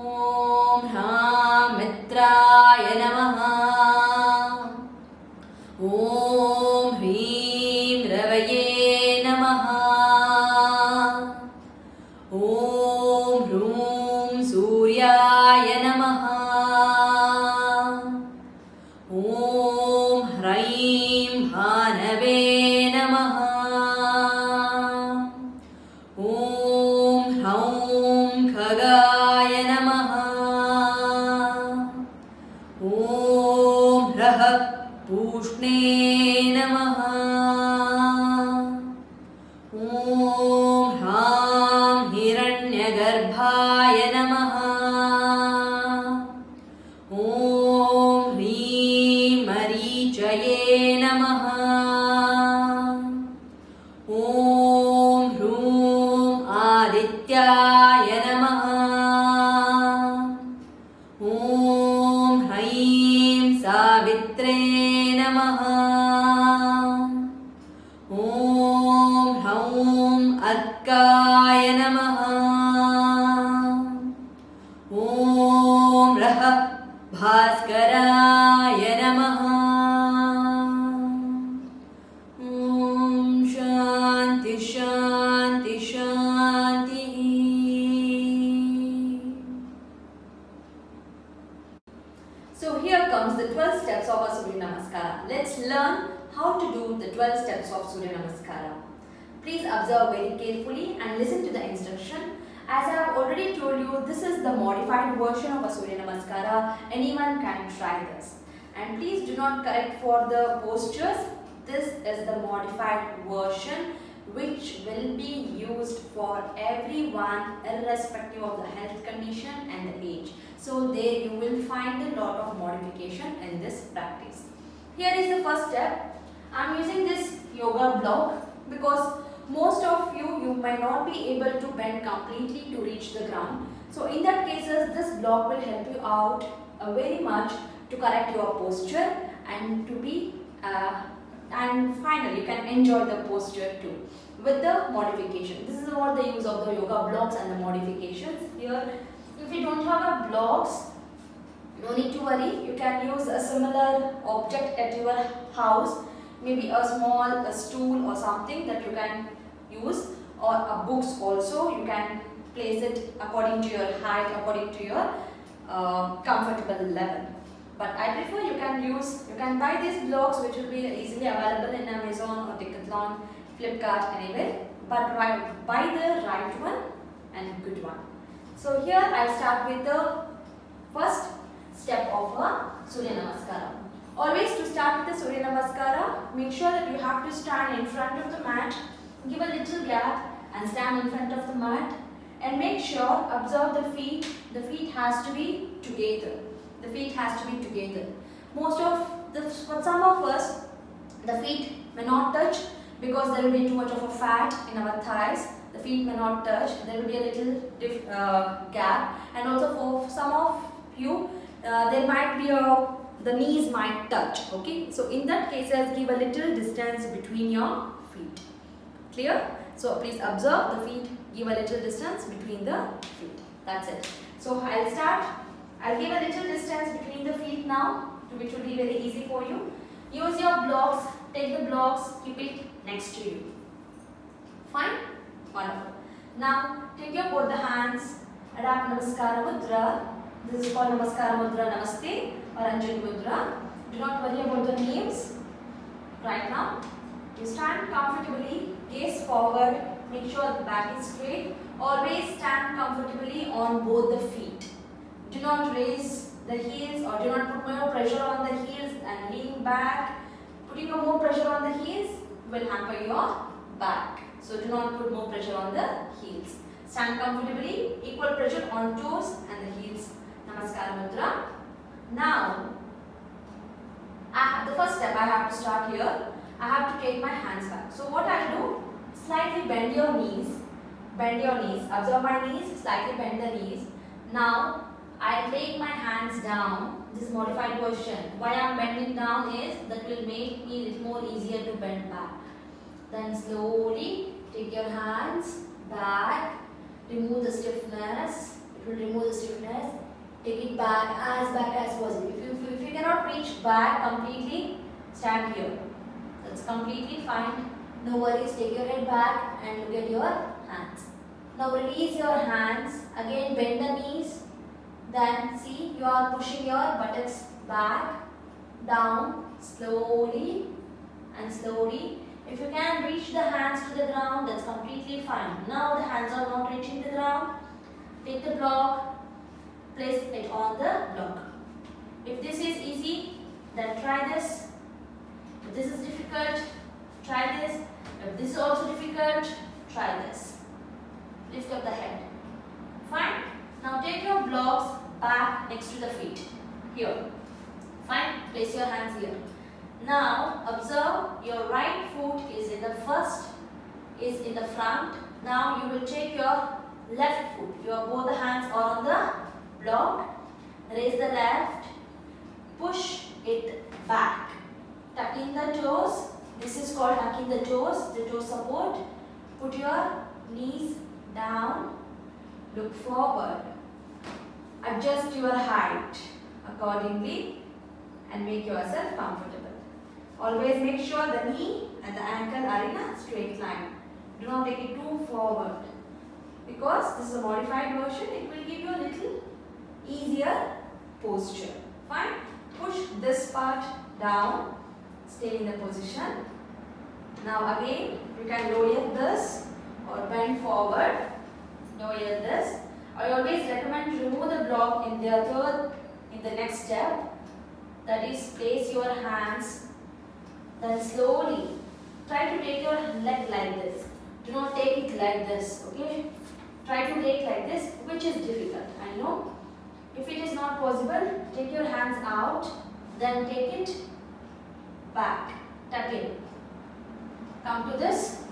Om Hra Mitraya Namaha. Om Hrim Ravaye Namaha. Om Hrum Suryaya Namaha. Om Hraim Hanave Namaha. Pushne Namaha. Om Ham Hiranyagarbhaya Namaha. Om Hrim Marichaye Namaha. Om Hrum Adityaya Namaha. Om Hrim Savitre Namaha. Om Hraum Arkaya Namaha. Om Raha Bhaskaraya Namaha. Om Shanti Shanti Shanti. So here comes the 12 steps of our Surya Namaskara. Let's learn how to do the 12 steps of Surya Namaskara. Please observe very carefully and listen to the instruction. As I have already told you, this is the modified version of a Surya Namaskara. Anyone can try this. And please do not correct for the postures. This is the modified version which will be used for everyone irrespective of the health condition and the age. So there you will find a lot of modification in this practice. Here is the first step. I am using this yoga block because most of you might not be able to bend completely to reach the ground. So in that cases, this block will help you out very much to correct your posture and to be and finally you can enjoy the posture too with the modification. This is what the use of the yoga blocks and the modifications here. If you don't have a blocks, no need to worry. You can use a similar object at your house, maybe a small stool or something that you can use, or a books also. You can place it according to your height, according to your comfortable level. But I prefer you can buy these blocks which will be easily available in Amazon or Decathlon, Flipkart, anywhere. But buy the right one and good one. So here I'll start with the first step of a Surya Namaskara. Always to start with the Surya Namaskara, make sure that you have to stand in front of the mat, give a little gap and stand in front of the mat, and make sure, observe the feet. The feet has to be together. The feet has to be together. For some of us, the feet may not touch because there will be too much of a fat in our thighs. The feet may not touch. There will be a little gap. And also for some of you, there might be the knees might touch. Okay. So in that case, give a little distance between your feet. Clear? So please observe the feet. Give a little distance between the feet. That's it. So I'll start. I'll give a little distance between the feet now, which will be very easy for you. Use your blocks, take the blocks, keep it next to you. Fine? Wonderful. Now, take your both the hands, adapt Namaskaramudra. This is called Namaskaramudra Namaste or Anjali Mudra. Do not worry about the names. Right now, you stand comfortably, gaze forward, make sure the back is straight. Always stand comfortably on both the feet. Do not raise the heels or do not put more pressure on the heels and lean back. Putting more pressure on the heels will hamper your back. So do not put more pressure on the heels. Stand comfortably, equal pressure on toes and the heels. Namaskaramudra. Now, the first step I have to start here. I have to take my hands back. So what I do, slightly bend your knees. Bend your knees. Observe my knees, slightly bend the knees. Now, I take my hands down. This modified version. Why I am bending down is that will make me little more easier to bend back. Then slowly take your hands back. Remove the stiffness. It will remove the stiffness. Take it back as possible. If you cannot reach back completely, stand here. That's completely fine. No worries. Take your head back and look at your hands. Now release your hands. Again bend the knees. Then see you are pushing your buttocks back, down, slowly and slowly. If you can reach the hands to the ground, that's completely fine. Now the hands are not reaching the ground. Take the block, place it on the block. If this is easy, then try this. If this is difficult, try this. If this is also difficult, try this. Lift up the head. Fine. Now take your blocks back next to the feet. Here. Fine. Place your hands here. Now observe your right foot is in the front. Now you will check your left foot. Your both hands are on the block. Raise the left. Push it back. Tucking the toes. This is called tucking the toes. The toe support. Put your knees down. Look forward. Adjust your height accordingly and make yourself comfortable. Always make sure the knee and the ankle are in a straight line. Do not take it too forward. Because this is a modified version, it will give you a little easier posture. Fine. Push this part down. Stay in the position. Now again, you can lower this or bend forward. Lower this. I always recommend remove the block in the next step. That is, place your hands. Then slowly try to take your leg like this. Do not take it like this, okay? Try to take like this, which is difficult, I know. If it is not possible, take your hands out, then take it back, tuck in. Come to this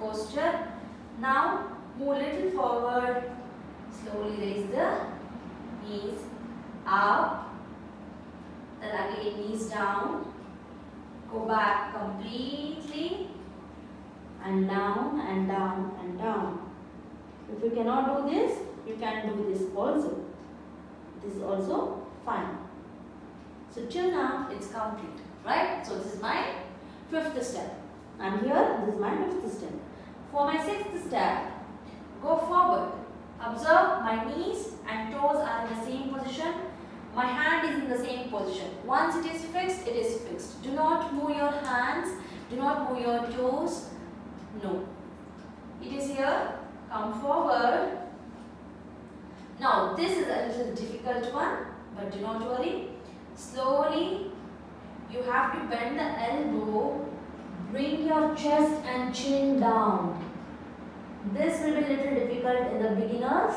posture. Now move a little forward. Slowly raise the knees up. Then again knees down. Go back completely and down and down and down. If you cannot do this, you can do this also. This is also fine. So till now it's complete, right? So this is my fifth step. I'm here, this is my fifth step. For my sixth step, go forward. Observe my knees and toes are in the same position. My hand is in the same position. Once it is fixed, it is fixed. Do not move your hands. Do not move your toes. No. It is here. Come forward. Now, this is a little difficult one, but do not worry. Slowly, you have to bend the elbow. Bring your chest and chin down. This will be a little difficult in the beginners.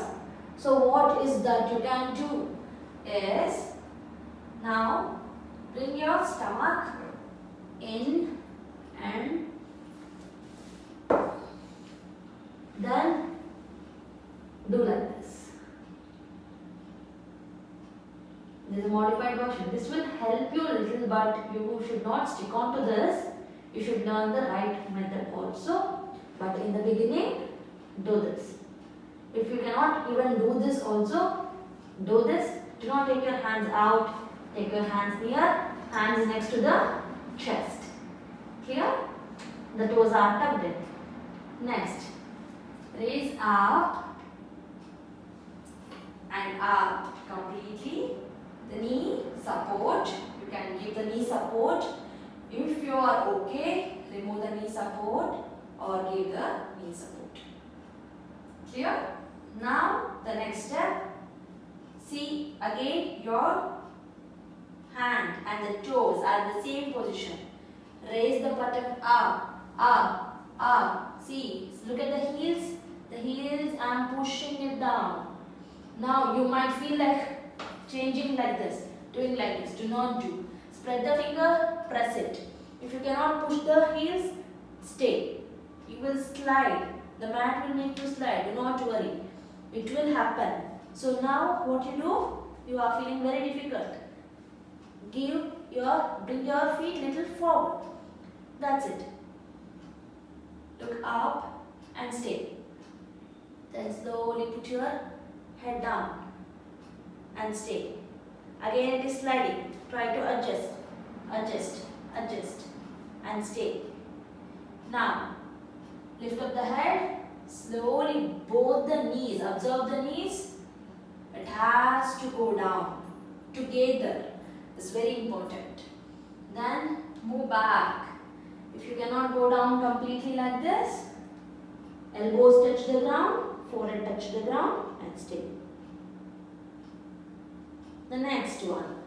So what is that you can do? Yes. Now bring your stomach in and then do like this. This is a modified version. This will help you a little, but you should not stick on to this. You should learn the right method also. But in the beginning, do this. If you cannot even do this also, do this. Do not take your hands out. Take your hands near. Hands next to the chest. Clear? The toes are tucked in. Next. Raise up and up completely. The knee support. You can give the knee support. If you are okay, remove the knee support or give the knee support. Clear? Now the next step. See again, your hand and the toes are in the same position. Raise the buttock up, up, up. See, look at the heels. The heels, I'm pushing it down. Now you might feel like changing like this, doing like this. Do not do. Spread the finger, press it. If you cannot push the heels, stay. You will slide. The mat will make you slide. Do not worry. It will happen. So now what you do, you are feeling very difficult. Bring your feet little forward. That's it. Look up and stay. Then slowly put your head down and stay. Again it is sliding, try to adjust and stay. Now lift up the head, slowly both the knees, observe the knees, it has to go down together, it's very important. Then move back. If you cannot go down completely like this, elbows touch the ground, forehead touch the ground and stay. The next one.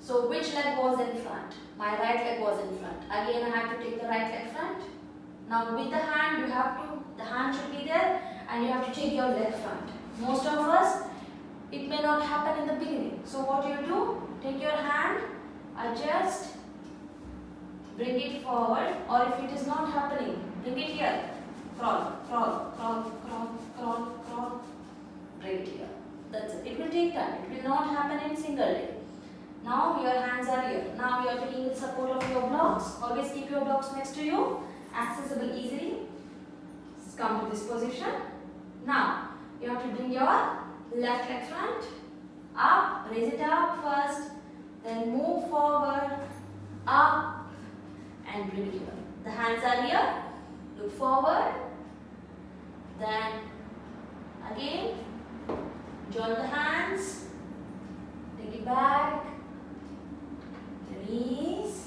So which leg was in front? My right leg was in front. Again I have to take the right leg front. Now with the hand, you have to, the hand should be there and you have to take your leg front. Most of us, it may not happen in the beginning. So what you do, take your hand, adjust, bring it forward, or if it is not happening, bring it here. Crawl, bring it here. That's it. It will take time. It will not happen in single day. Now your hands are here. Now you are taking the support of your blocks. Always keep your blocks next to you, accessible easily. Come to this position. Now you have to bring your left leg front, up, raise it up first, then move forward, up and bring it here. The hands are here, look forward, then again, join the hands, take it back, release.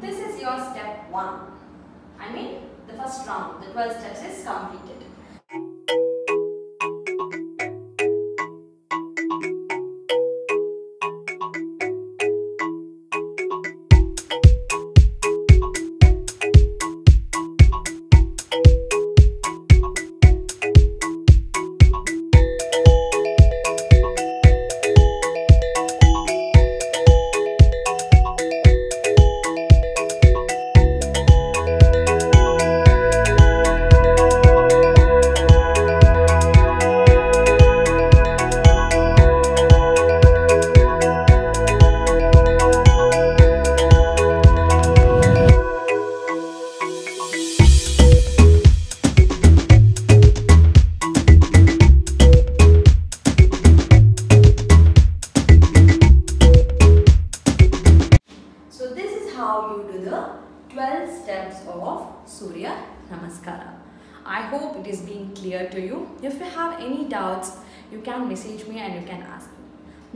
This is your step 1. I mean, the first round, the 12 steps is completed. Message me and you can ask me.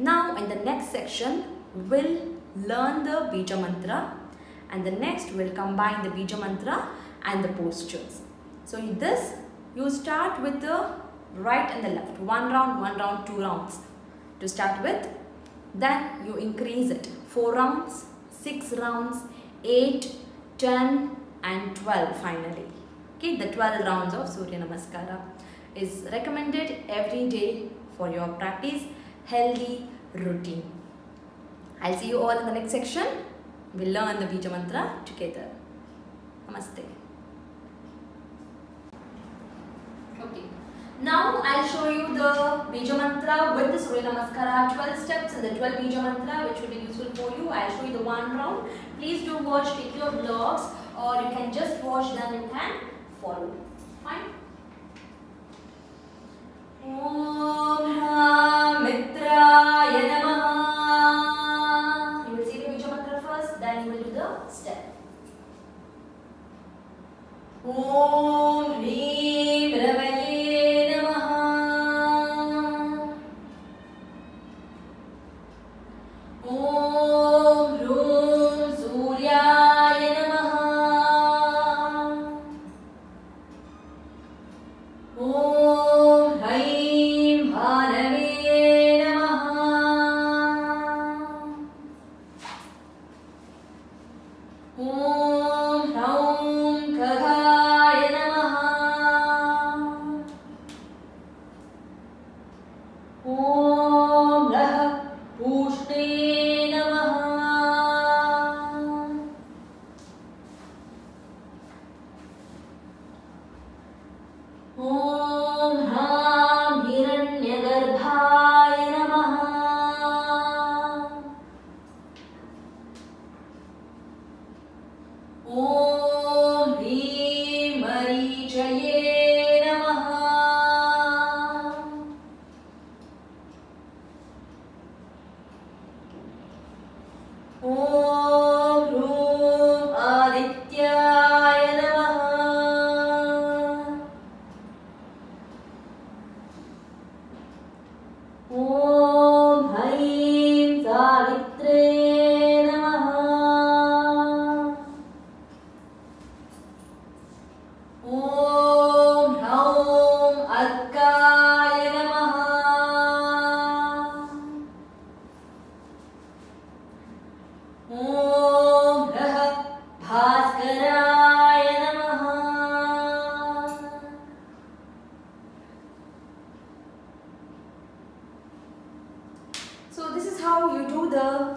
Now in the next section we'll learn the Bija Mantra, and the next we'll combine the Bija Mantra and the postures. So in this you start with the right and the left, one round, 2 rounds to start with, then you increase it 4 rounds, 6 rounds, 8, 10 and 12 finally. Okay, the 12 rounds of Surya Namaskara is recommended every day for your practice, healthy routine. I'll see you all in the next section. We'll learn the Bija Mantra together. Namaste. Okay. Now I'll show you the Bija Mantra with the Surya Namaskara 12 steps and the 12 Bija Mantra, which will be useful for you. I'll show you the 1 round. Please do watch, take your blogs, or you can just watch them and follow. Fine. Om Mitraya Namaha. You will see the Bija Mantra first, then you will do the step. Om Hrim Ravaye Namaha. Om Hrum Suryaya Namaha. Om Hai Namaha.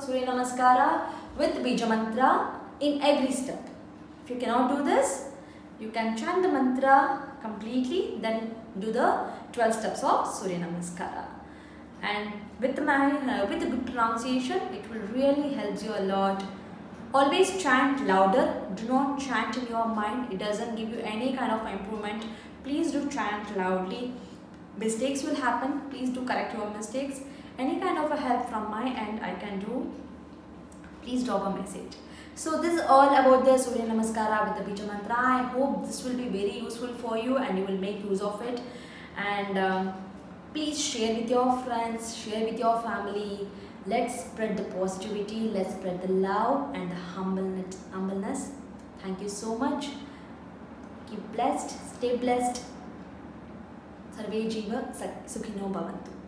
Surya Namaskara with Bija Mantra in every step. If you cannot do this, you can chant the mantra completely, then do the 12 steps of Surya Namaskara. And with a good pronunciation, it will really help you a lot. Always chant louder. Do not chant in your mind. It doesn't give you any kind of improvement. Please do chant loudly. Mistakes will happen. Please do correct your mistakes. Any kind of a help from my end I can do, please drop a message. So this is all about the Surya Namaskara with the Bija Mantra. I hope this will be very useful for you and you will make use of it. And please share with your friends, share with your family. Let's spread the positivity, let's spread the love and the humbleness. Thank you so much. Keep blessed, stay blessed. Sarve Jiva Sukhino Bhavantu.